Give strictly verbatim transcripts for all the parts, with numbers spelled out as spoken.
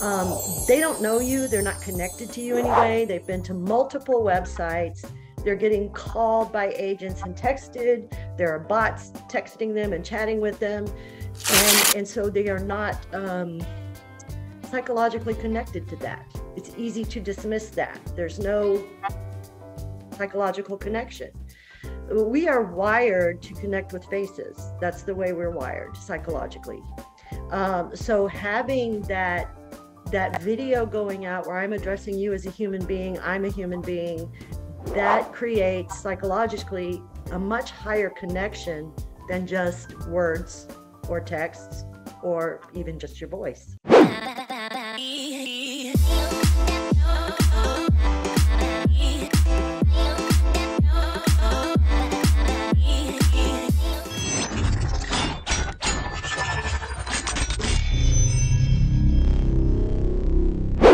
Um, they don't know you. They're not connected to you anyway. They've been to multiple websites. They're getting called by agents and texted. There are bots texting them and chatting with them. And, and so they are not um, psychologically connected to that. It's easy to dismiss that. There's no psychological connection. We are wired to connect with faces. That's the way we're wired psychologically. Um, so having that that video going out where I'm addressing you as a human being, I'm a human being, that creates psychologically a much higher connection than just words or texts or even just your voice.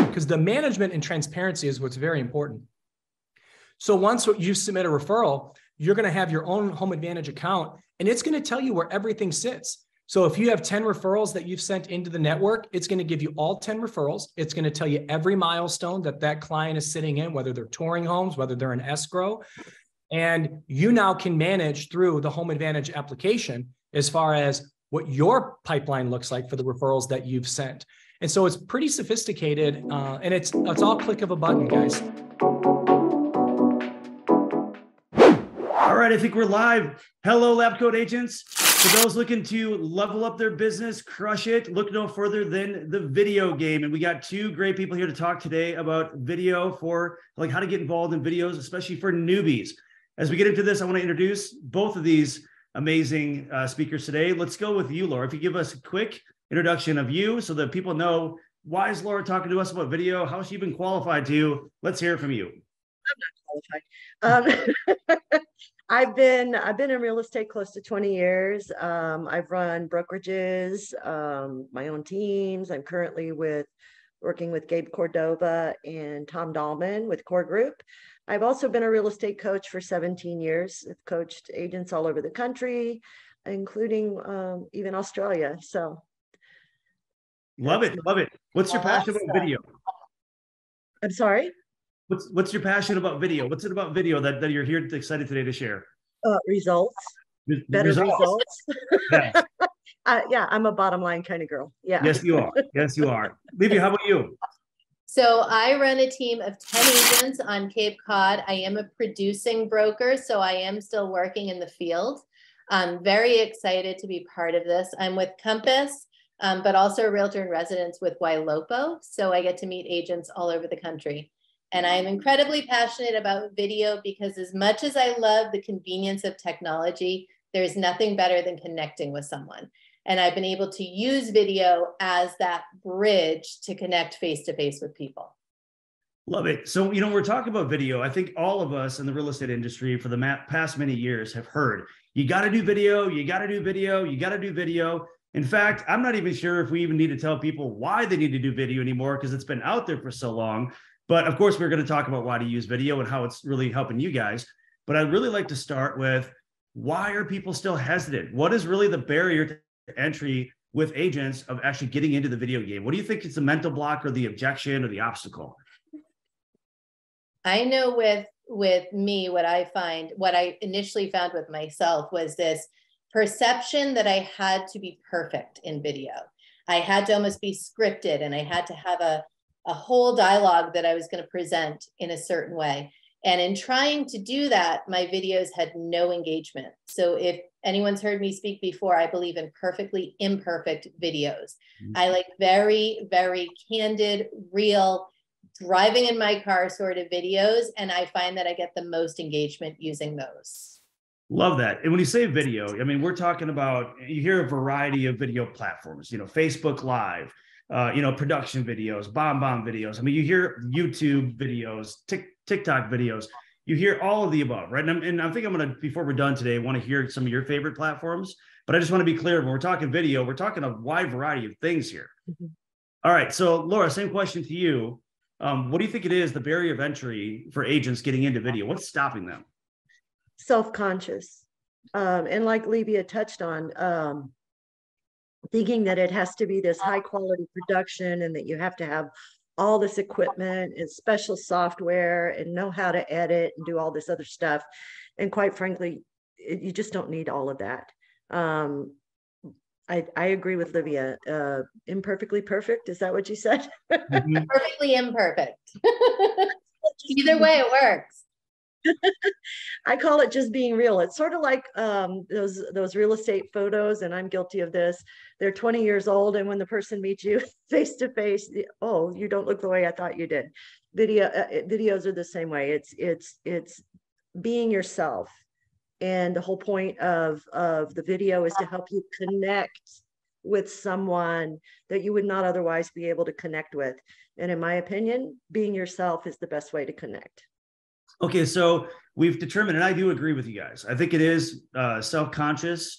Because the management and transparency is what's very important. So once you submit a referral, you're going to have your own Home Advantage account, and it's going to tell you where everything sits. So if you have ten referrals that you've sent into the network, it's going to give you all ten referrals. It's going to tell you every milestone that that client is sitting in, whether they're touring homes, whether they're in escrow. And you now can manage through the Home Advantage application as far as what your pipeline looks like for the referrals that you've sent. And so it's pretty sophisticated, uh, and it's, it's all click of a button, guys. All right, I think we're live. Hello, Lab Coat Agents. For those looking to level up their business, crush it, look no further than the video game. And we got two great people here to talk today about video for like how to get involved in videos, especially for newbies. As we get into this, I want to introduce both of these amazing uh, speakers today. Let's go with you, Laura. If you give us a quick introduction of you so that people know, why is Laura talking to us about video? How has she been qualified to? Let's hear from you. I'm not qualified. Um, I've been I've been in real estate close to twenty years. Um, I've run brokerages, um, my own teams. I'm currently with working with Gabe Cordova and Tom Dahlman with Core Group. I've also been a real estate coach for seventeen years. I've coached agents all over the country, including um, even Australia. So, love it, love it. What's your passion about video? I'm sorry? What's what's your passion about video? What's it about video that, that you're here excited today to share? Uh, results, Re better results. results. Yeah. uh, yeah, I'm a bottom line kind of girl. Yeah. Yes, you are. Yes, you are. Livia, how about you? So I run a team of ten agents on Cape Cod. I am a producing broker, so I am still working in the field. I'm very excited to be part of this. I'm with Compass, um, but also a realtor in residence with Ylopo. So I get to meet agents all over the country. And I'm incredibly passionate about video because as much as I love the convenience of technology, there's nothing better than connecting with someone. And I've been able to use video as that bridge to connect face-to-face with people. Love it. So, you know, we're talking about video. I think all of us in the real estate industry for the past many years have heard, you got to do video, you got to do video, you got to do video. In fact, I'm not even sure if we even need to tell people why they need to do video anymore because it's been out there for so long. But of course, we're going to talk about why to use video and how it's really helping you guys. But I'd really like to start with, why are people still hesitant? What is really the barrier to entry with agents of actually getting into the video game? What do you think is the mental block or the objection or the obstacle? I know with, with me, what I find, what I initially found with myself was this perception that I had to be perfect in video. I had to almost be scripted and I had to have a a whole dialogue that I was going to present in a certain way. And in trying to do that, my videos had no engagement. So if anyone's heard me speak before, I believe in perfectly imperfect videos. Mm-hmm. I like very, very candid, real, driving in my car sort of videos. And I find that I get the most engagement using those. Love that. And when you say video, I mean, we're talking about, you hear a variety of video platforms, you know, Facebook Live, Uh, you know, production videos, BombBomb videos. I mean, you hear YouTube videos, tick, TikTok videos. You hear all of the above, right? And, I'm, and I think I'm going to, before we're done today, want to hear some of your favorite platforms. But I just want to be clear, when we're talking video, we're talking a wide variety of things here. Mm-hmm. All right. So, Laura, same question to you. Um, what do you think it is, the barrier of entry for agents getting into video? What's stopping them? Self-conscious. Um, and like Livia touched on, um, thinking that it has to be this high quality production and that you have to have all this equipment and special software and know how to edit and do all this other stuff. And quite frankly, it, you just don't need all of that. Um, I, I agree with Livia. Uh, imperfectly perfect, is that what you said? Mm-hmm. Perfectly imperfect. Either way, it works. I call it just being real. It's sort of like um, those those real estate photos, and I'm guilty of this. They're twenty years old, and when the person meets you face to face, oh, you don't look the way I thought you did. Video uh, videos are the same way. It's it's it's being yourself, and the whole point of of the video is to help you connect with someone that you would not otherwise be able to connect with. And in my opinion, being yourself is the best way to connect. Okay, so we've determined, and I do agree with you guys, I think it is uh, self-conscious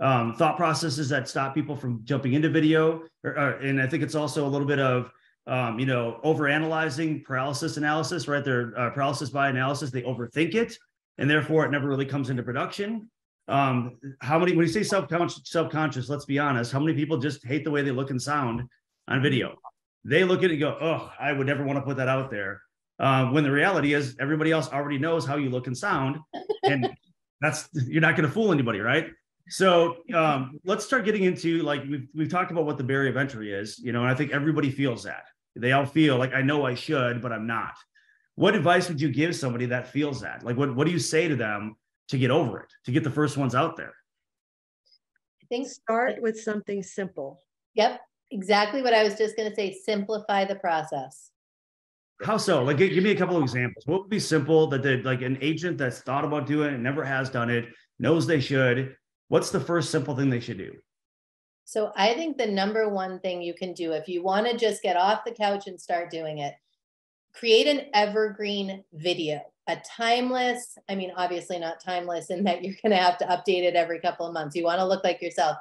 um, thought processes that stop people from jumping into video. Or, or, and I think it's also a little bit of, um, you know, overanalyzing, paralysis analysis, right? They're uh, paralysis by analysis. They overthink it, and therefore it never really comes into production. Um, how many, when you say self-conscious, self-conscious, let's be honest, how many people just hate the way they look and sound on video? They look at it and go, oh, I would never want to put that out there. Uh, when the reality is everybody else already knows how you look and sound, and that's, you're not going to fool anybody, right? So um, let's start getting into, like, we've, we've talked about what the barrier of entry is, you know, and I think everybody feels that. They all feel like, I know I should, but I'm not. What advice would you give somebody that feels that? Like, what, what do you say to them to get over it, to get the first ones out there? I think start with something simple. Yep, exactly what I was just going to say. Simplify the process. How so? Like, give me a couple of examples. What would be simple that they, like an agent that's thought about doing it and never has done it, knows they should? What's the first simple thing they should do? So I think the number one thing you can do, if you want to just get off the couch and start doing it, create an evergreen video, a timeless, I mean, obviously not timeless in that you're going to have to update it every couple of months. You want to look like yourself,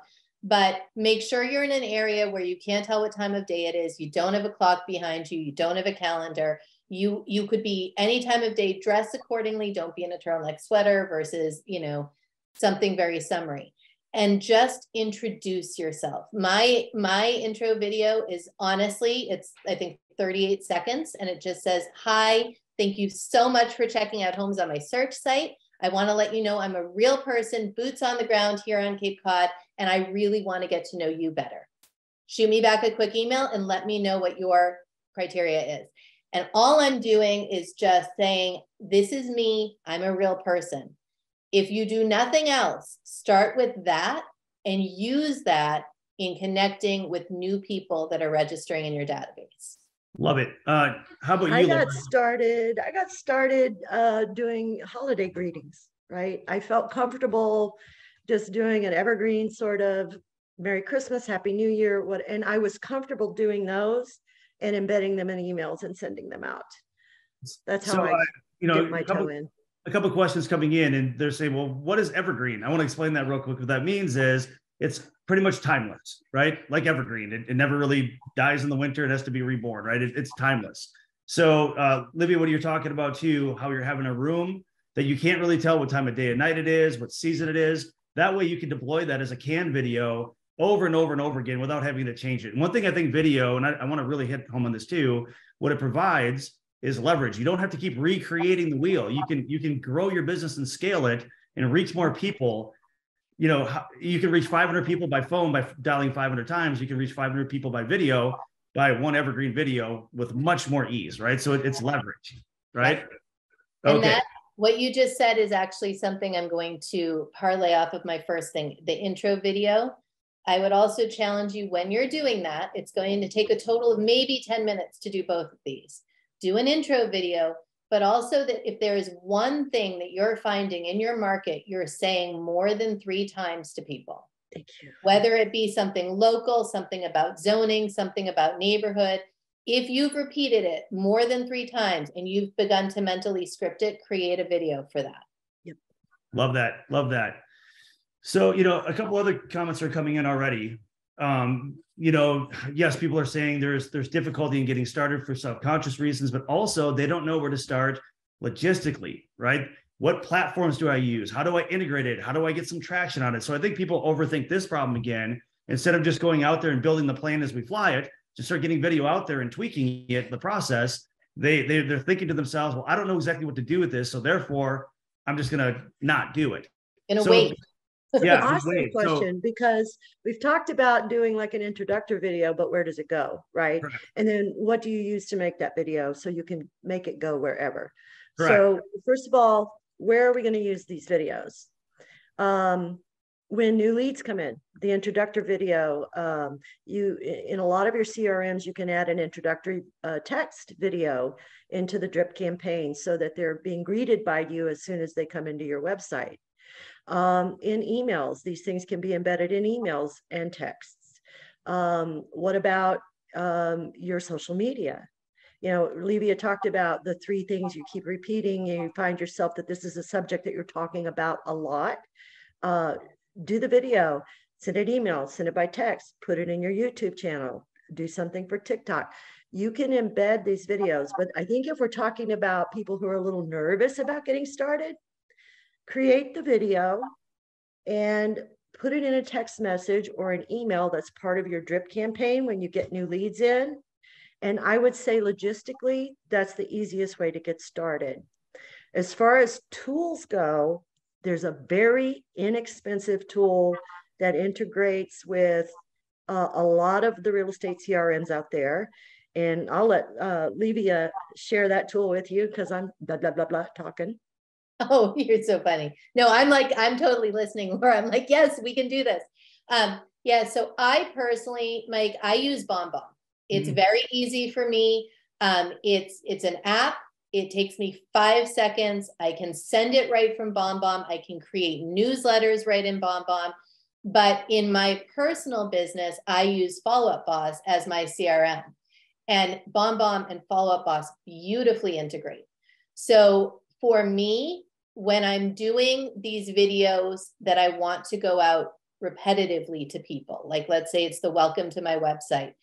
but make sure you're in an area where you can't tell what time of day it is. You don't have a clock behind you. You don't have a calendar. You you could be any time of day, dress accordingly. Don't be in a turtleneck sweater versus, you know, something very summery. And just introduce yourself. My my intro video is honestly, it's I think thirty-eight seconds, and it just says, "Hi, thank you so much for checking out homes on my search site. I want to let you know I'm a real person, boots on the ground here on Cape Cod, and I really want to get to know you better. Shoot me back a quick email and let me know what your criteria is." And all I'm doing is just saying, this is me, I'm a real person. If you do nothing else, start with that and use that in connecting with new people that are registering in your database. Love it. Uh, how about you? I got Laura? started. I got started uh, doing holiday greetings, right? I felt comfortable just doing an evergreen sort of Merry Christmas, Happy New Year. What, and I was comfortable doing those and embedding them in emails and sending them out. That's how so, I, uh, you know, dip my couple, toe in. A couple of questions coming in, and they're saying, well, what is evergreen? I want to explain that real quick. What that means is it's pretty much timeless, right? Like evergreen, it, it never really dies in the winter. It has to be reborn, right? It, it's timeless. So uh, Livia, what are you talking about too, how you're having a room that you can't really tell what time of day and night it is, what season it is. That way you can deploy that as a canned video over and over and over again without having to change it. And one thing I think video, and I, I want to really hit home on this too, what it provides is leverage. You don't have to keep recreating the wheel. You can, you can grow your business and scale it and reach more people. You know, you can reach five hundred people by phone by dialing five hundred times. You can reach five hundred people by video, by one evergreen video with much more ease, right? So it, it's leverage, right? And okay. That, what you just said is actually something I'm going to parlay off of my first thing, the intro video. I would also challenge you when you're doing that, it's going to take a total of maybe ten minutes to do both of these. Do an intro video, but also that if there is one thing that you're finding in your market, you're saying more than three times to people. Thank you. Whether it be something local, something about zoning, something about neighborhood, if you've repeated it more than three times and you've begun to mentally script it, create a video for that. Yep. Love that. Love that. So, you know, a couple other comments are coming in already. Um, you know, yes, people are saying there's there's difficulty in getting started for subconscious reasons, but also they don't know where to start logistically, right? What platforms do I use? How do I integrate it? How do I get some traction on it? So I think people overthink this problem again instead of just going out there and building the plan as we fly it, to start getting video out there and tweaking it, the process, they, they, they're thinking to themselves, well, I don't know exactly what to do with this, so therefore I'm just going to not do it. In a so, way. Yeah, awesome wait, question, so, because we've talked about doing like an introductory video, but where does it go, right? Correct. And then what do you use to make that video so you can make it go wherever? Correct. So first of all, where are we going to use these videos? Um, when new leads come in, the introductory video, um, you in a lot of your C R Ms, you can add an introductory uh, text video into the drip campaign so that they're being greeted by you as soon as they come into your website. Um, in emails, these things can be embedded in emails and texts. Um, what about um, your social media? You know, Livia talked about the three things you keep repeating, and you find yourself that this is a subject that you're talking about a lot. Uh, do the video, send an email, send it by text, put it in your YouTube channel, do something for TikTok. You can embed these videos, but I think if we're talking about people who are a little nervous about getting started, create the video and put it in a text message or an email that's part of your drip campaign when you get new leads in. And I would say logistically, that's the easiest way to get started. As far as tools go, there's a very inexpensive tool that integrates with uh, a lot of the real estate C R Ms out there. And I'll let uh, Livia share that tool with you because I'm blah, blah, blah, blah talking. Oh, you're so funny. No, I'm like, I'm totally listening, Laura. I'm like, yes, we can do this. Um, yeah, so I personally, Mike, I use BombBomb. It's mm-hmm. very easy for me. Um, it's, it's an app. It takes me five seconds. I can send it right from BombBomb. I can create newsletters right in BombBomb. But in my personal business, I use Follow-Up Boss as my C R M. And BombBomb and Follow-Up Boss beautifully integrate. So for me, when I'm doing these videos that I want to go out repetitively to people, like let's say it's the welcome to my website,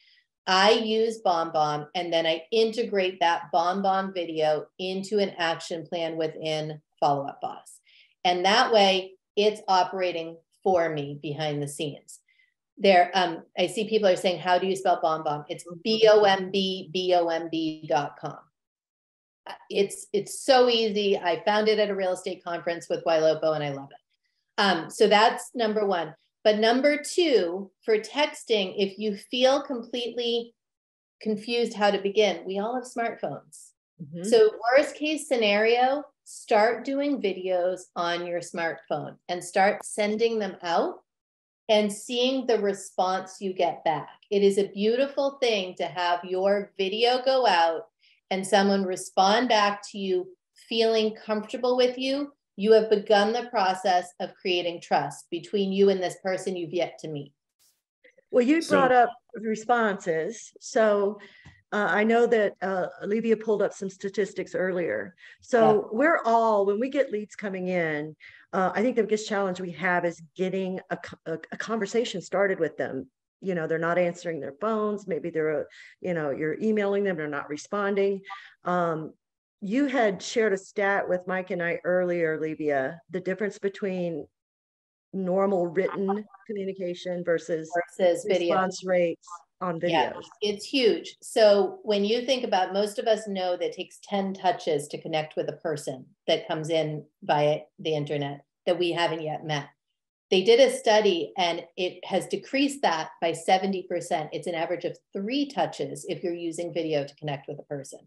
I use BombBomb and then I integrate that BombBomb video into an action plan within Follow-Up Boss. And that way it's operating for me behind the scenes. There, um, I see people are saying, how do you spell BombBomb? It's B O M B B O M B dot com. It's it's so easy. I found it at a real estate conference with Ylopo and I love it. Um, so that's number one. But number two, for texting, if you feel completely confused how to begin, we all have smartphones. Mm-hmm. So worst case scenario, start doing videos on your smartphone and start sending them out and seeing the response you get back. It is a beautiful thing to have your video go out and someone respond back to you feeling comfortable with you, you have begun the process of creating trust between you and this person you've yet to meet. Well, you brought so, up responses. So uh, I know that uh, Livia pulled up some statistics earlier. So yeah. we're all, when we get leads coming in, uh, I think the biggest challenge we have is getting a, a, a conversation started with them. You know, they're not answering their phones. Maybe they're, you know, you're emailing them, they're not responding. Um, you had shared a stat with Mike and I earlier, Livia, the difference between normal written communication versus, versus response video. rates on videos. Yeah, it's huge. So when you think about, most of us know that it takes ten touches to connect with a person that comes in via the internet that we haven't yet met. They did a study and it has decreased that by seventy percent. It's an average of three touches if you're using video to connect with a person.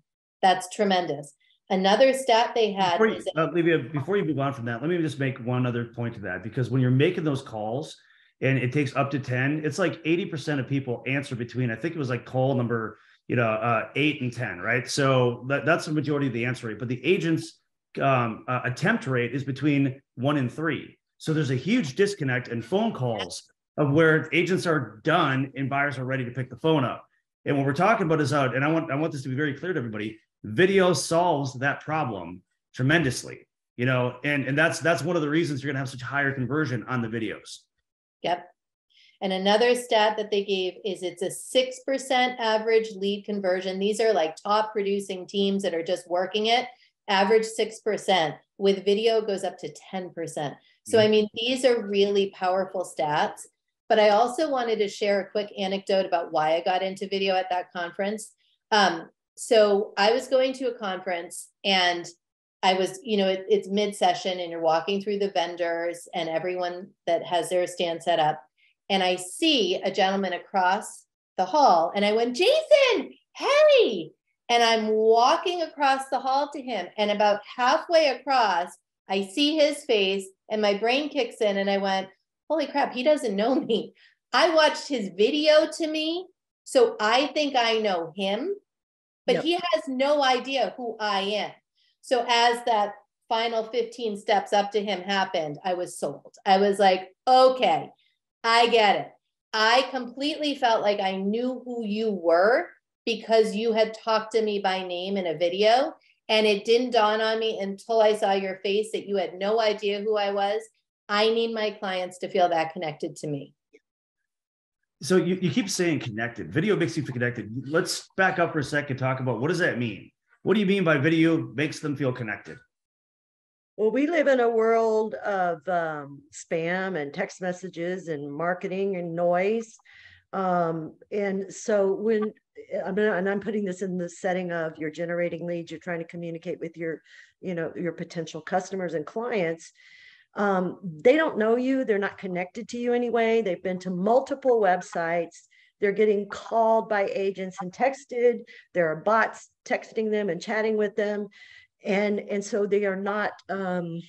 That's tremendous. Another stat they had- before you, is uh, Livia, before you move on from that, let me just make one other point to that, because when you're making those calls and it takes up to ten, it's like eighty percent of people answer between, I think it was like call number, you know, uh, eight and ten, right? So that, that's the majority of the answer rate, but the agent's um, uh, attempt rate is between one and three. So there's a huge disconnect in phone calls of where agents are done and buyers are ready to pick the phone up. And what we're talking about is out, and I want I want this to be very clear to everybody, video solves that problem tremendously, you know, and, and that's that's one of the reasons you're gonna have such higher conversion on the videos. Yep. And another stat that they gave is it's a six percent average lead conversion. These are like top producing teams that are just working it. Average six percent with video goes up to ten percent. So, I mean, these are really powerful stats, But I also wanted to share a quick anecdote about why I got into video at that conference. Um, so I was going to a conference and I was, you know, it, it's mid-session and you're walking through the vendors and everyone that has their stand set up. And I see a gentleman across the hall and I went, Jason, Harry. And I'm walking across the hall to him. And about halfway across, I see his face and my brain kicks in and I went, holy crap, he doesn't know me. I watched his video to me. So I think I know him, but yep. He has no idea who I am. So as that final fifteen steps up to him happened, I was sold. I was like, okay, I get it. I completely felt like I knew who you were because you had talked to me by name in a video. And it didn't dawn on me until I saw your face that you had no idea who I was. I need my clients to feel that connected to me. So you, you keep saying connected. Video makes you feel connected. Let's back up for a second and talk about what does that mean? What do you mean by video makes them feel connected? Well, we live in a world of um, spam and text messages and marketing and noise. Um, and so when, I'm, and I'm putting this in the setting of you're generating leads, you're trying to communicate with your, you know, your potential customers and clients. Um, they don't know you. They're not connected to you anyway. They've been to multiple websites. They're getting called by agents and texted. There are bots texting them and chatting with them. And, and so they are not um,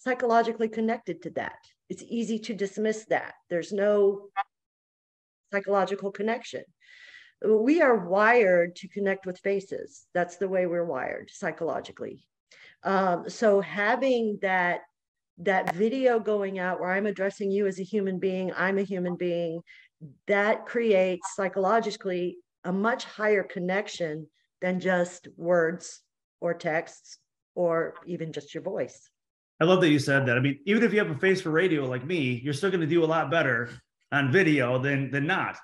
psychologically connected to that. It's easy to dismiss that. There's no psychological connection. We are wired to connect with faces. That's the way we're wired psychologically. Um, so having that that video going out where I'm addressing you as a human being, I'm a human being, that creates psychologically a much higher connection than just words or texts or even just your voice. I love that you said that. I mean, even if you have a face for radio like me, you're still going to do a lot better on video than, than not.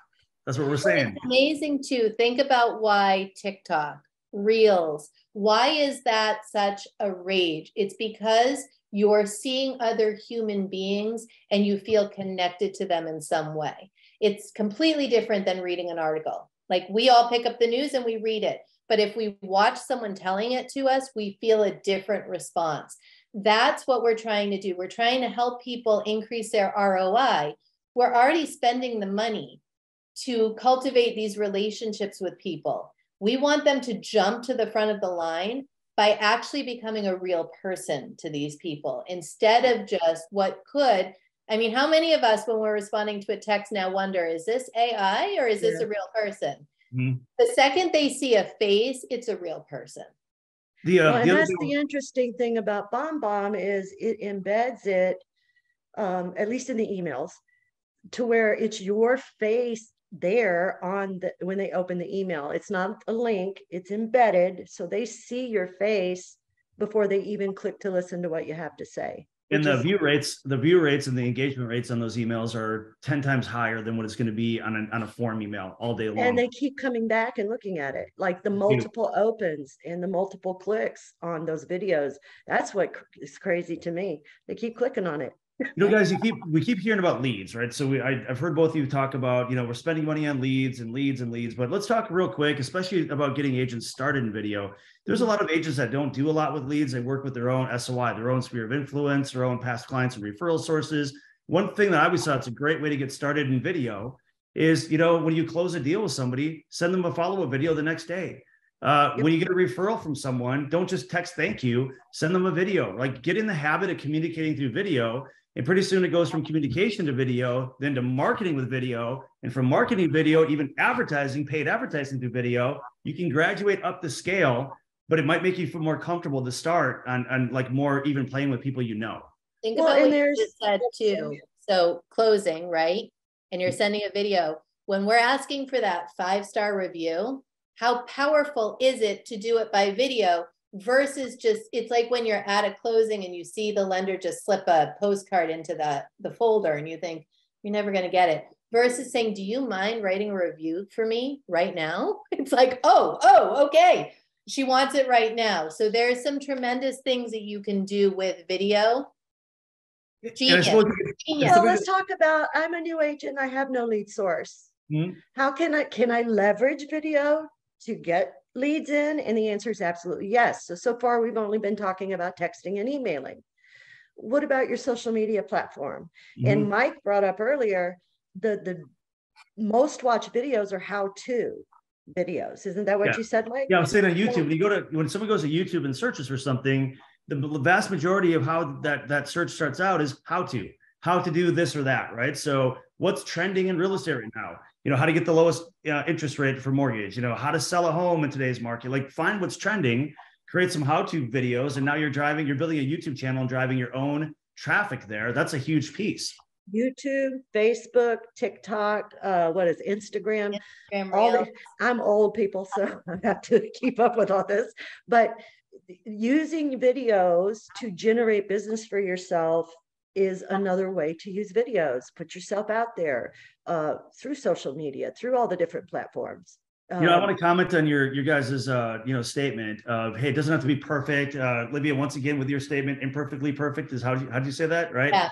That's what we're saying. It's amazing too. Think about why TikTok, Reels, why is that such a rage? It's because you're seeing other human beings and you feel connected to them in some way. It's completely different than reading an article. Like we all pick up the news and we read it. But if we watch someone telling it to us, we feel a different response. That's what we're trying to do. We're trying to help people increase their R O I. We're already spending the money to cultivate these relationships with people. We want them to jump to the front of the line by actually becoming a real person to these people instead of just what could. I mean, how many of us, when we're responding to a text now, wonder, is this A I or is this yeah. a real person? Mm-hmm. The second they see a face, it's a real person. The, uh, well, and the that's the interesting thing about BombBomb is it embeds it, um, at least in the emails, to where it's your face there on the when they open the email. It's not a link, it's embedded, so they see your face before they even click to listen to what you have to say. And the is, view rates the view rates and the engagement rates on those emails are ten times higher than what it's going to be on an, on a form email all day long, and they keep coming back and looking at it, like the multiple yeah. opens and the multiple clicks on those videos. That's what is crazy to me. They keep clicking on it. You know, guys, you keep, we keep hearing about leads, right? So we, I, I've heard both of you talk about, you know, we're spending money on leads and leads and leads, but let's talk real quick, especially about getting agents started in video. There's a lot of agents that don't do a lot with leads. They work with their own S O I, their own sphere of influence, their own past clients and referral sources. One thing that I always thought it's a great way to get started in video is, you know, when you close a deal with somebody, send them a follow-up video the next day. Uh, yep. When you get a referral from someone, don't just text thank you, send them a video. Like get in the habit of communicating through video. And pretty soon it goes from communication to video, then to marketing with video. And from marketing video, even advertising, paid advertising through video, you can graduate up the scale, but it might make you feel more comfortable to start on, on like more even playing with people you know. Think about well, what you just said too. So closing, right? And you're sending a video. When we're asking for that five-star review, how powerful is it to do it by video? Versus just, it's like when you're at a closing and you see the lender just slip a postcard into the, the folder and you think, you're never going to get it. Versus saying, do you mind writing a review for me right now? It's like, oh, oh, okay. She wants it right now. So there's some tremendous things that you can do with video Genius. Well, so let's talk about, I'm a new agent. I have no lead source. Mm-hmm. How can I, can I leverage video to get leads in? And the answer is absolutely yes. So, so far we've only been talking about texting and emailing. What about your social media platform? Mm-hmm. And Mike brought up earlier, the, the most watched videos are how-to videos. Isn't that what yeah. you said, Mike? Yeah, I'm saying on YouTube, you go to, when someone goes to YouTube and searches for something, the vast majority of how that, that search starts out is how to, how to do this or that, right? So what's trending in real estate right now? You know, how to get the lowest uh, interest rate for mortgage, you know, how to sell a home in today's market, like find what's trending, create some how-to videos. And now you're driving, you're building a YouTube channel and driving your own traffic there. That's a huge piece. YouTube, Facebook, TikTok, uh, what is Instagram? Instagram all the, I'm old people, so I have to keep up with all this. But using videos to generate business for yourself is another way to use videos. Put yourself out there uh, through social media, through all the different platforms. You know, I want to comment on your your guys's uh, you know statement of, hey, it doesn't have to be perfect. Uh, Livia, once again, with your statement, imperfectly perfect is how you, how do you say that, right? Yeah.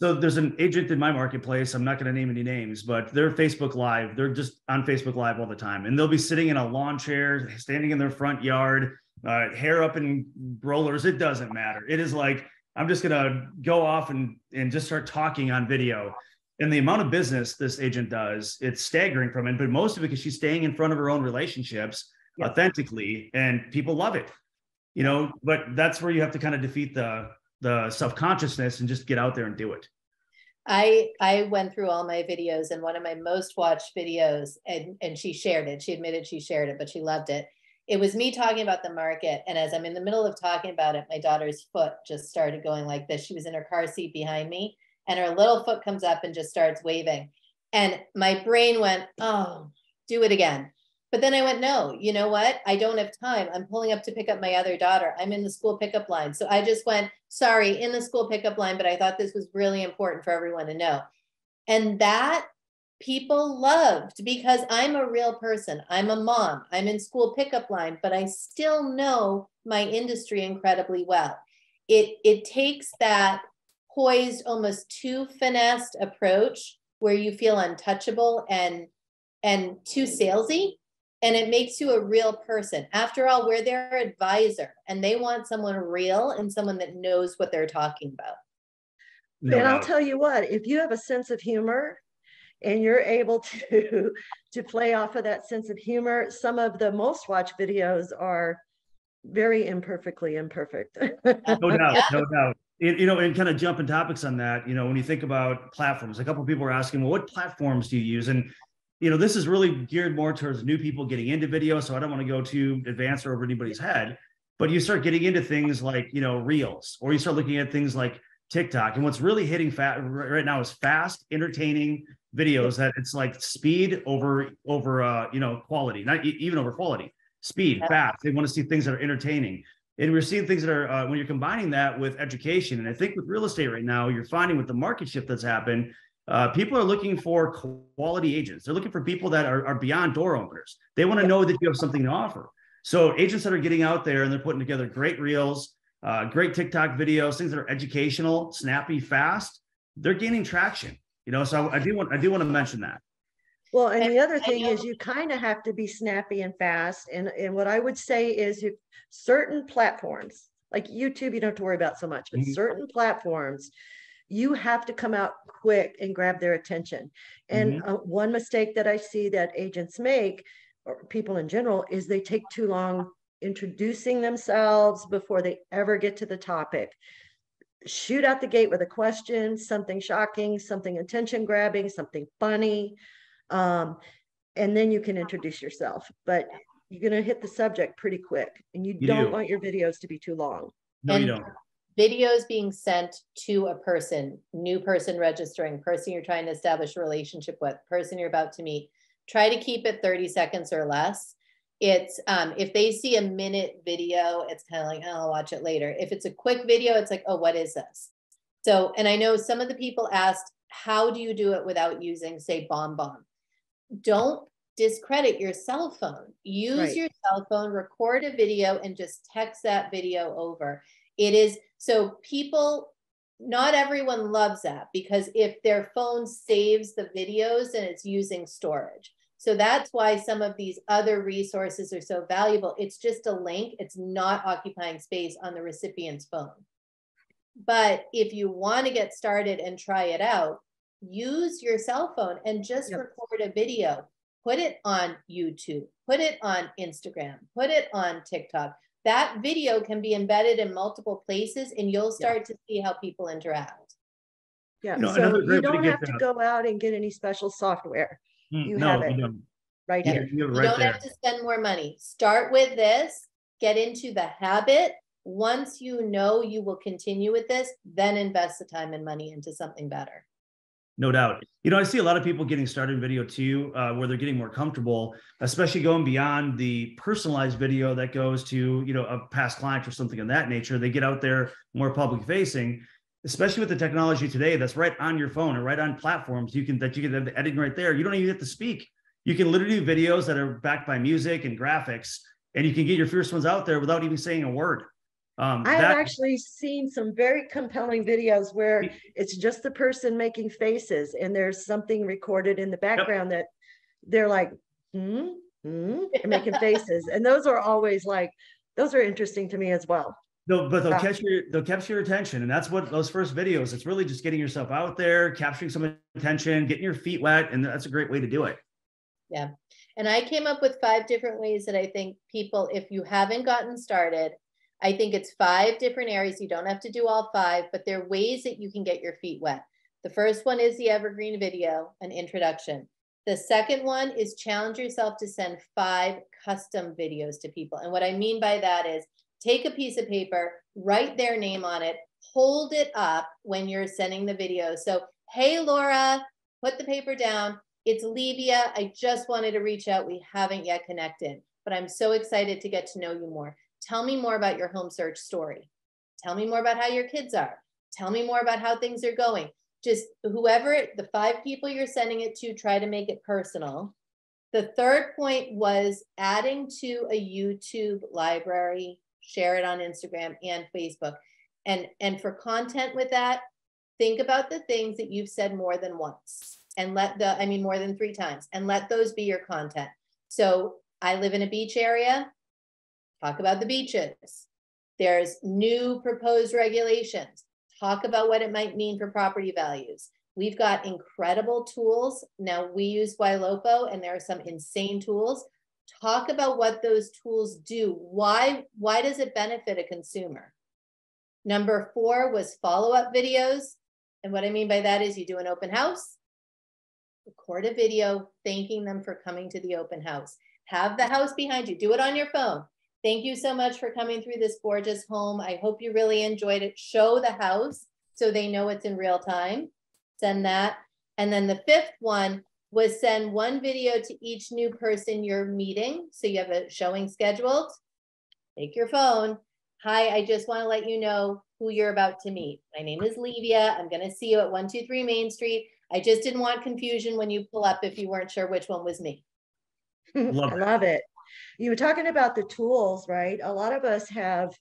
So there's an agent in my marketplace. I'm not going to name any names, but they're Facebook Live. They're just on Facebook Live all the time, and they'll be sitting in a lawn chair, standing in their front yard, uh, hair up in rollers. It doesn't matter. It is like, I'm just going to go off and and just start talking on video. And the amount of business this agent does, it's staggering from it, but most of it because she's staying in front of her own relationships yes. authentically, and people love it, you know, but that's where you have to kind of defeat the, the self-consciousness and just get out there and do it. I, I went through all my videos, and one of my most watched videos, and, and she shared it, she admitted she shared it, but she loved it. It was me talking about the market. And as I'm in the middle of talking about it, my daughter's foot just started going like this. She was in her car seat behind me, and her little foot comes up and just starts waving. And my brain went, oh, do it again. But then I went, no, you know what? I don't have time. I'm pulling up to pick up my other daughter. I'm in the school pickup line. So I just went, sorry, in the school pickup line, but I thought this was really important for everyone to know. And that people loved, because I'm a real person. I'm a mom. I'm in school pickup line, but I still know my industry incredibly well. It, it takes that poised, almost too finessed approach where you feel untouchable and and too salesy, and it makes you a real person. After all, we're their advisor, and they want someone real and someone that knows what they're talking about. No. And I'll tell you what, if you have a sense of humor and you're able to to play off of that sense of humor, some of the most watched videos are very imperfectly imperfect. No doubt, no doubt. It, you know, and kind of jumping topics on that, you know, when you think about platforms, a couple of people are asking, well, what platforms do you use? And, you know, this is really geared more towards new people getting into video. So I don't want to go too advanced or over anybody's head, but you start getting into things like, you know, Reels, or you start looking at things like TikTok. And what's really hitting fat right now is fast, entertaining videos that it's like speed over, over, uh, you know, quality, not e- even over quality, speed, fast. They want to see things that are entertaining. And we're seeing things that are, uh, when you're combining that with education, and I think with real estate right now, you're finding with the market shift that's happened, uh, people are looking for quality agents. They're looking for people that are, are beyond door openers. They want to know that you have something to offer. So agents that are getting out there and they're putting together great Reels, uh, great TikTok videos, things that are educational, snappy, fast, they're gaining traction. You know, so I, I do want, I do want to mention that. Well, and the other thing is you kind of have to be snappy and fast. And, and what I would say is if certain platforms, like YouTube, you don't have to worry about so much, but mm-hmm. certain platforms, you have to come out quick and grab their attention. And mm-hmm. uh, one mistake that I see that agents make, or people in general, is they take too long introducing themselves before they ever get to the topic. Shoot out the gate with a question, something shocking, something attention grabbing, something funny. Um, and then you can introduce yourself, but you're going to hit the subject pretty quick, and you, you don't do. want your videos to be too long. No, and you don't. Videos being sent to a person, new person registering, person you're trying to establish a relationship with, person you're about to meet, try to keep it thirty seconds or less. It's, um, if they see a minute video, it's kind of like, oh, I'll watch it later. If it's a quick video, it's like, oh, what is this? So, and I know some of the people asked, how do you do it without using, say, BombBomb? Don't discredit your cell phone. Use right. your cell phone, record a video, and just text that video over. It is so people not everyone loves that, because if their phone saves the videos and it's using storage. So that's why some of these other resources are so valuable. It's just a link. It's not occupying space on the recipient's phone. But if you want to get started and try it out, use your cell phone and just yep. record a video. Put it on YouTube, put it on Instagram, put it on TikTok. That video can be embedded in multiple places, and you'll start yeah. to see how people interact. Yeah, no, so you don't have to go out and get any special software. Mm, you no, have it no. right yeah, here. You, right you don't there. have to spend more money. Start with this, get into the habit. Once you know you will continue with this, then invest the time and money into something better. No doubt. You know, I see a lot of people getting started in video too, uh, where they're getting more comfortable, especially going beyond the personalized video that goes to, you know, a past client or something of that nature. They get out there more public facing, especially with the technology today that's right on your phone and right on platforms. You can, that you can have the editing right there. You don't even have to speak. You can literally do videos that are backed by music and graphics, and you can get your fierce ones out there without even saying a word. Um, I've that, actually seen some very compelling videos where it's just the person making faces and there's something recorded in the background yep. that they're like, hmm, hmm, and making faces. And those are always like, those are interesting to me as well. No, but they'll wow. catch your, they'll capture your attention. And that's what those first videos, it's really just getting yourself out there, capturing some attention, getting your feet wet. And that's a great way to do it. Yeah. And I came up with five different ways that I think people, if you haven't gotten started, I think it's five different areas. You don't have to do all five, but there are ways that you can get your feet wet. The first one is the evergreen video, an introduction. The second one is challenge yourself to send five custom videos to people. And what I mean by that is take a piece of paper, write their name on it, hold it up when you're sending the video. So, hey, Laura, put the paper down. It's Livia. I just wanted to reach out. We haven't yet connected, but I'm so excited to get to know you more. Tell me more about your home search story. Tell me more about how your kids are. Tell me more about how things are going. Just whoever, the five people you're sending it to, try to make it personal. The third point was adding to a YouTube library, share it on Instagram and Facebook. And, and for content with that, think about the things that you've said more than once and let the, I mean, more than three times, and let those be your content. So I live in a beach area. Talk about the beaches. There's new proposed regulations. Talk about what it might mean for property values. We've got incredible tools. Now we use Ylopo, and there are some insane tools. Talk about what those tools do. Why, why does it benefit a consumer? Number four was follow-up videos. And what I mean by that is you do an open house, record a video thanking them for coming to the open house. Have the house behind you. Do it on your phone. Thank you so much for coming through this gorgeous home. I hope you really enjoyed it. Show the house so they know it's in real time. Send that. And then the fifth one was send one video to each new person you're meeting. So you have a showing scheduled. Take your phone. Hi, I just want to let you know who you're about to meet. My name is Livia. I'm going to see you at one two three Main Street. I just didn't want confusion when you pull up if you weren't sure which one was me. Love I love it. You were talking about the tools, right? A lot of us have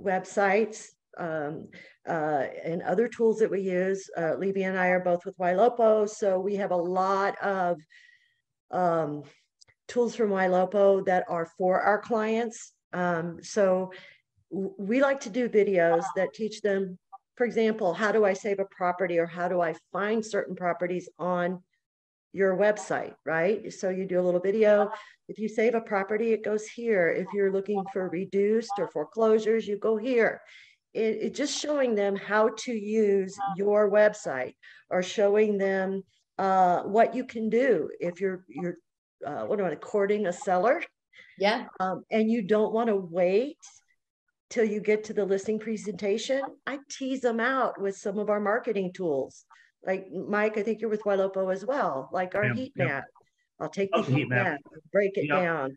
websites um, uh, and other tools that we use. Uh, Livia and I are both with Ylopo, so we have a lot of um, tools from Ylopo that are for our clients. Um, so we like to do videos that teach them, for example, how do I save a property, or how do I find certain properties on your website, right? So you do a little video. If you save a property, it goes here. If you're looking for reduced or foreclosures, you go here. It, it just showing them how to use your website, or showing them uh, what you can do if you're you're uh, what am I courting a seller? Yeah, um, and you don't want to wait till you get to the listing presentation. I tease them out with some of our marketing tools. Like Mike, I think you're with Ylopo as well. Like our yeah, heat yeah. map, I'll take the oh, heat, heat map, map break it yeah. down.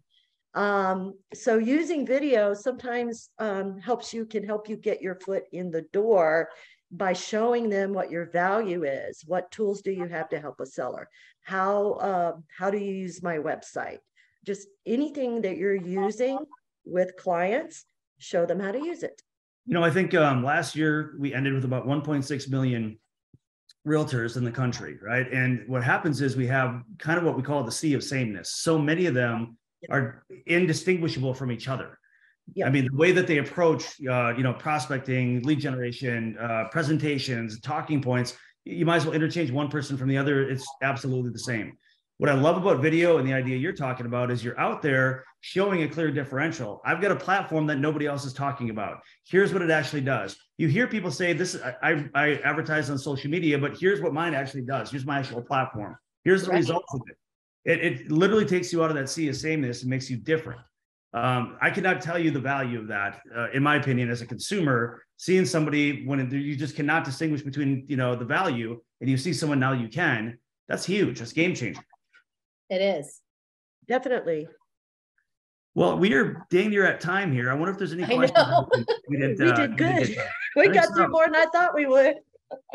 Um, so using video sometimes um, helps you can help you get your foot in the door by showing them what your value is. What tools do you have to help a seller? How uh, how do you use my website? Just anything that you're using with clients, show them how to use it. You know, I think um, last year we ended with about one point six million realtors in the country, right? And what happens is we have kind of what we call the sea of sameness. So many of them are indistinguishable from each other. Yeah. I mean, the way that they approach, uh, you know, prospecting, lead generation, uh, presentations, talking points, you might as well interchange one person from the other. It's absolutely the same. What I love about video and the idea you're talking about is you're out there showing a clear differential. I've got a platform that nobody else is talking about. Here's what it actually does. You hear people say this, I, I advertise on social media, but here's what mine actually does. Here's my actual platform. Here's the results of it. It, it literally takes you out of that sea of sameness and makes you different. Um, I cannot tell you the value of that, uh, in my opinion, as a consumer, seeing somebody when you just cannot distinguish between, you know, the value, and you see someone now you can, that's huge. That's game changer. It is. Definitely. Well, we are dang near at time here. I wonder if there's any questions. We did, we uh, did good. We, did we got through more than I thought we would.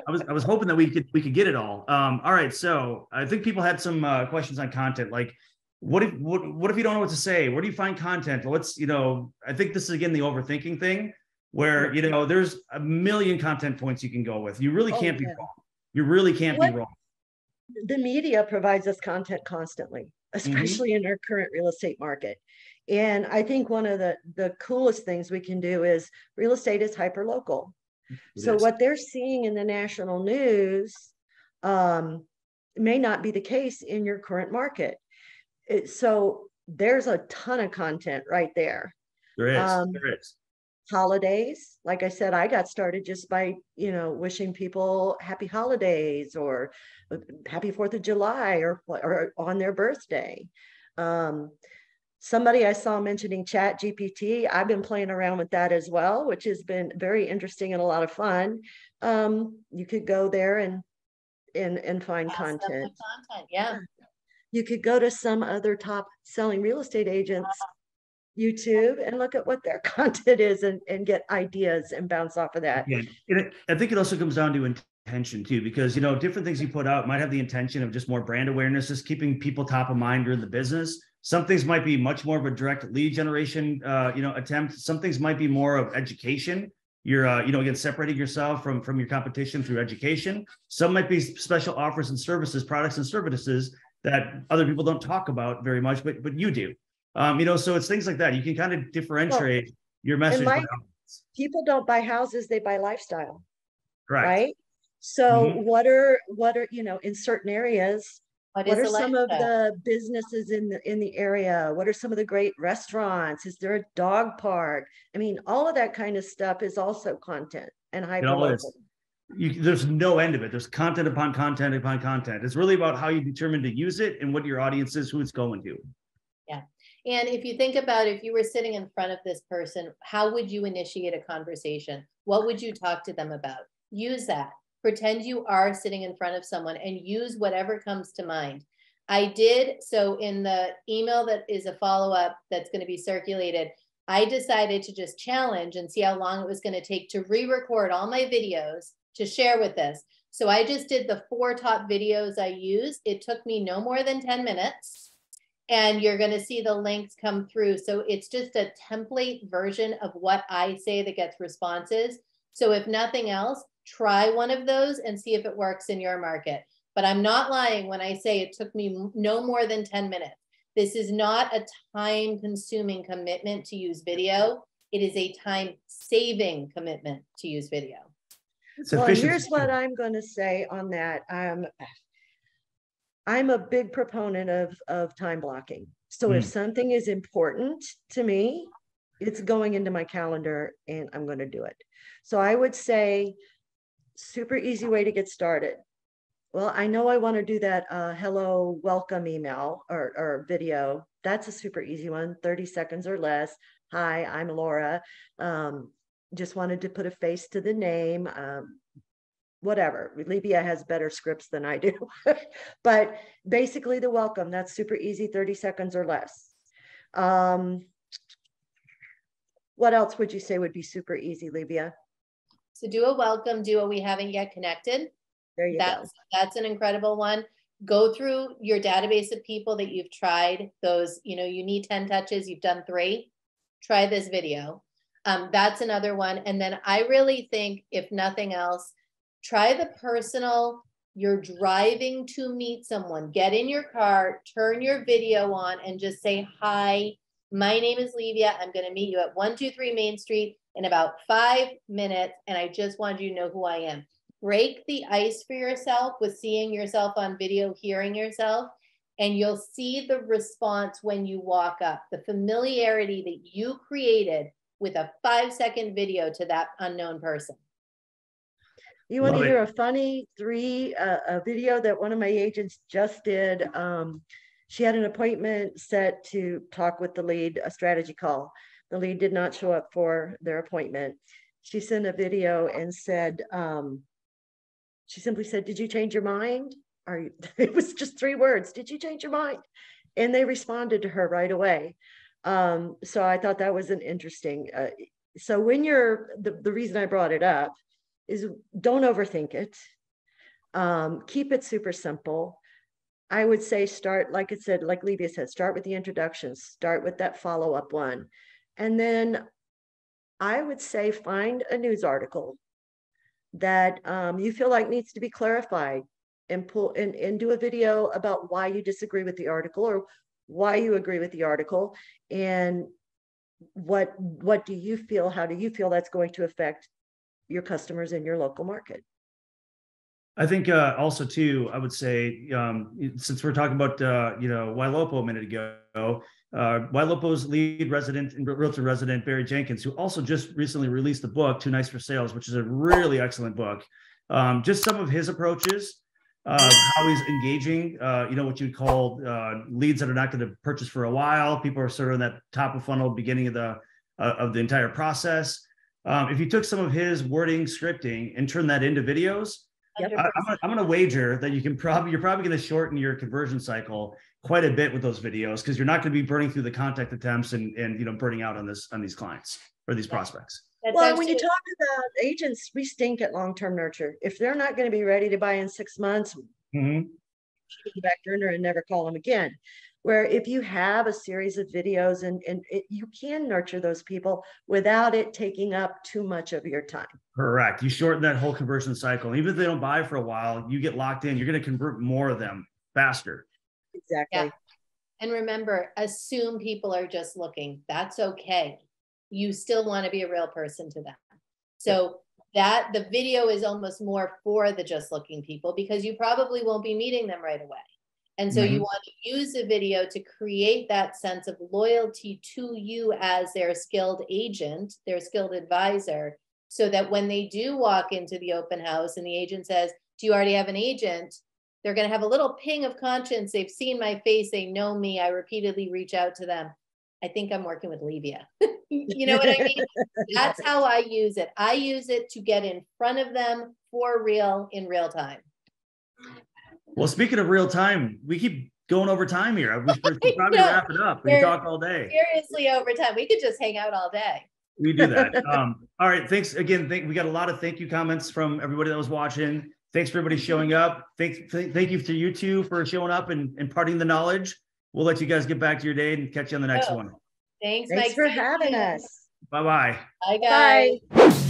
I was I was hoping that we could we could get it all. Um, all right. So I think people had some uh, questions on content, like what if what what if you don't know what to say? Where do you find content? Well, let's you know. I think this is again the overthinking thing, where you know there's a million content points you can go with. You really can't oh, yeah. be wrong. You really can't what? be wrong. The media provides us content constantly, especially mm-hmm. in our current real estate market. And I think one of the, the coolest things we can do is real estate is hyperlocal. It so is. What they're seeing in the national news um, may not be the case in your current market. It, so there's a ton of content right there. There is. Um, there is. Holidays, like I said, I got started just by, you know, wishing people happy holidays or happy fourth of July or, or on their birthday. Um, somebody I saw mentioning Chat G P T, I've been playing around with that as well, which has been very interesting and a lot of fun. Um, you could go there and, and, and find content. content. Yeah. You could go to some other top selling real estate agents YouTube and look at what their content is and, and get ideas and bounce off of that. Yeah. And it, I think it also comes down to intention too, because, you know, different things you put out might have the intention of just more brand awareness, just keeping people top of mind during the business. Some things might be much more of a direct lead generation, uh, you know, attempt. Some things might be more of education. You're, uh, you know, again, separating yourself from, from your competition through education. Some might be special offers and services, products and services that other people don't talk about very much, but, but you do. Um, you know, so it's things like that. You can kind of differentiate well, your message. Like, people don't buy houses, they buy lifestyle. Right. Right. So mm-hmm. what are, what are, you know, in certain areas, what, what are some lifestyle? of the businesses in the, in the area? What are some of the great restaurants? Is there a dog park? I mean, all of that kind of stuff is also content and hyperlocal. You, there's no end of it. There's content upon content upon content. It's really about how you determine to use it and what your audience is, who it's going to. Yeah. And if you think about if you were sitting in front of this person, how would you initiate a conversation? What would you talk to them about? Use that. Pretend you are sitting in front of someone and use whatever comes to mind. I did, so in the email that is a follow-up that's going to be circulated, I decided to just challenge and see how long it was going to take to re-record all my videos to share with this. So I just did the four top videos I used. It took me no more than ten minutes. And you're going to see the links come through. So it's just a template version of what I say that gets responses. So if nothing else, try one of those and see if it works in your market. But I'm not lying when I say it took me no more than ten minutes. This is not a time-consuming commitment to use video. It is a time-saving commitment to use video. Well, here's what I'm going to say on that. Um, I'm a big proponent of, of time blocking. So mm. if something is important to me, it's going into my calendar and I'm going to do it. So I would say super easy way to get started. Well, I know I want to do that uh, hello welcome email or, or video. That's a super easy one, thirty seconds or less. Hi, I'm Laura. Um, just wanted to put a face to the name. Um, whatever. Livia has better scripts than I do, but basically the welcome, that's super easy, thirty seconds or less. Um, what else would you say would be super easy, Livia? So do a welcome, do a we haven't yet connected. There you that's, go. That's an incredible one. Go through your database of people that you've tried those, you know, you need ten touches, you've done three, try this video. Um, that's another one. And then I really think, if nothing else, try the personal. You're driving to meet someone, get in your car, turn your video on, and just say, hi, my name is Livia. I'm going to meet you at one two three Main Street in about five minutes. And I just wanted you to know who I am. Break the ice for yourself with seeing yourself on video, hearing yourself, and you'll see the response when you walk up. The familiarity that you created with a five second video to that unknown person. You want Love to hear it. a funny three, uh, a video that one of my agents just did. Um, she had an appointment set to talk with the lead, a strategy call. The lead did not show up for their appointment. She sent a video and said, um, she simply said, did you change your mind? Are you, it was just three words. Did you change your mind? And they responded to her right away. Um, so I thought that was an interesting. Uh, so when you're, the, the reason I brought it up is don't overthink it. Um, keep it super simple. I would say start, like it said, like Livia said, start with the introductions, start with that follow-up one. And then I would say find a news article that um, you feel like needs to be clarified, and pull and, and do a video about why you disagree with the article or why you agree with the article, and what what do you feel, how do you feel that's going to affect your customers in your local market. I think uh, also too, I would say, um, since we're talking about, uh, you know, Ylopo a minute ago, uh, Ylopo's lead resident and realtor resident, Barry Jenkins, who also just recently released the book, Too Nice for Sales, which is a really excellent book. Um, just some of his approaches, uh, how he's engaging, uh, you know, what you'd call uh, leads that are not going to purchase for a while. People are sort of in that top of funnel, beginning of the, uh, of the entire process. Um, if you took some of his wording, scripting, and turned that into videos, yep. I, I'm, gonna, I'm gonna wager that you can probably, you're probably gonna shorten your conversion cycle quite a bit with those videos, because you're not gonna be burning through the contact attempts and, and you know, burning out on this on these clients or these yeah. prospects. That's well, when you talk about agents, we stink at long-term nurture. If they're not gonna be ready to buy in six months, mm-hmm. go back burner and never call them again. Where if you have a series of videos and, and it, you can nurture those people without it taking up too much of your time. Correct. You shorten that whole conversion cycle. Even if they don't buy for a while, you get locked in. You're going to convert more of them faster. Exactly. Yeah. And remember, assume people are just looking. That's okay. You still want to be a real person to them. So that the video is almost more for the just looking people, because you probably won't be meeting them right away. And so mm-hmm. you want to use a video to create that sense of loyalty to you as their skilled agent, their skilled advisor, so that when they do walk into the open house and the agent says, do you already have an agent? They're going to have a little ping of conscience. They've seen my face. They know me. I repeatedly reach out to them. I think I'm working with Livia. You know what I mean? That's how I use it. I use it to get in front of them for real in real time. Well, speaking of real time, we keep going over time here. We should probably wrap it up. We can talk all day. Seriously, over time. We could just hang out all day. We do that. um, all right. Thanks again. Thank, we got a lot of thank you comments from everybody that was watching. Thanks for everybody showing up. Thanks, th thank you to you two for showing up and imparting the knowledge. We'll let you guys get back to your day and catch you on the next oh, one. Thanks, thanks Mike. for having us. Bye-bye. Bye, guys. Bye.